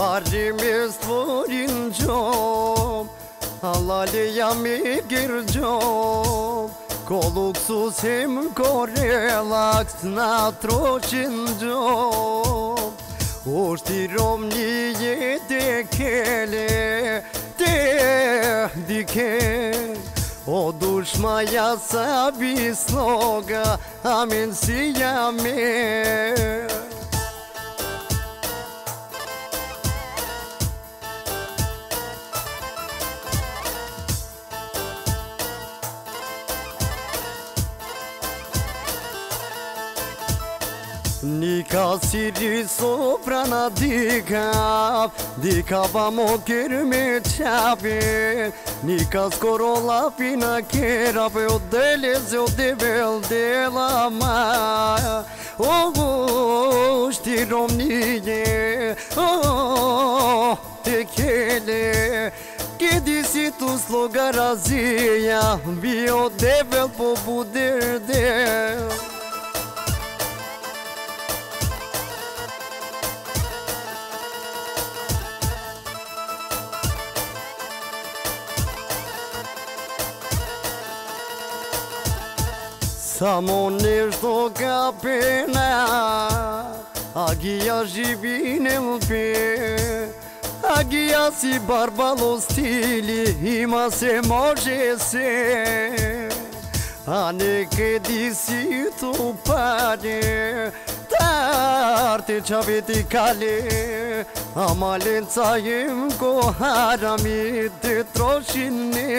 Паримист вуринчом, алалиями гирчом, Колуксусим корелакс натрочинчом, Уштиром ние декеле, декдике, Одушмая саби слога, амин сияме. Nikasiri soprana dikab, dikaba mokirme çabi. Nikas korola fina kerab, o delez o devel delama. O boştirom niye, o tekele. Kedisi tuslo garaziya, bi o devel pobuderde. Samo nešto ga pena, agija živi ne lpe, agija si barbalo stili, ima se može se. A nekedi si tu pane, tarte čaveti kale, ama lencajem ko harami te trošine.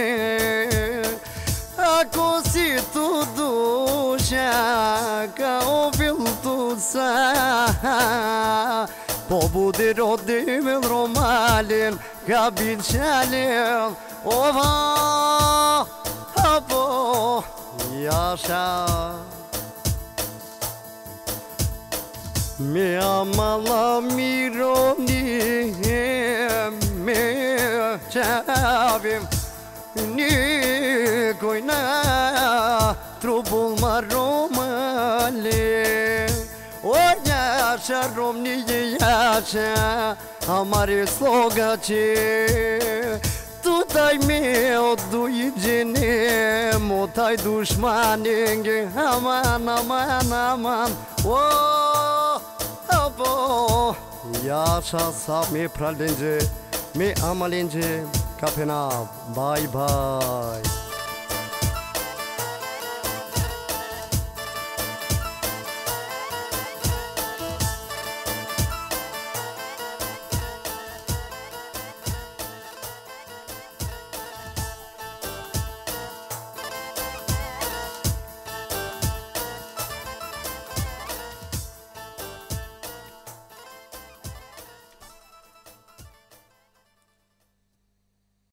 Ako si tu duša, kao viltuca, pobudi rodimil romalin, ga bičalil, ova, abo, jaša. Me amala mironihem, me čavim, Никой на трубу маромали, ой яша ромни яша, амари слогачи. Тутай ми отдуйджене, мотай душманинги, аман аман аман. О, або яша сами пралинже, ми амалинже. Kapena, bye bye.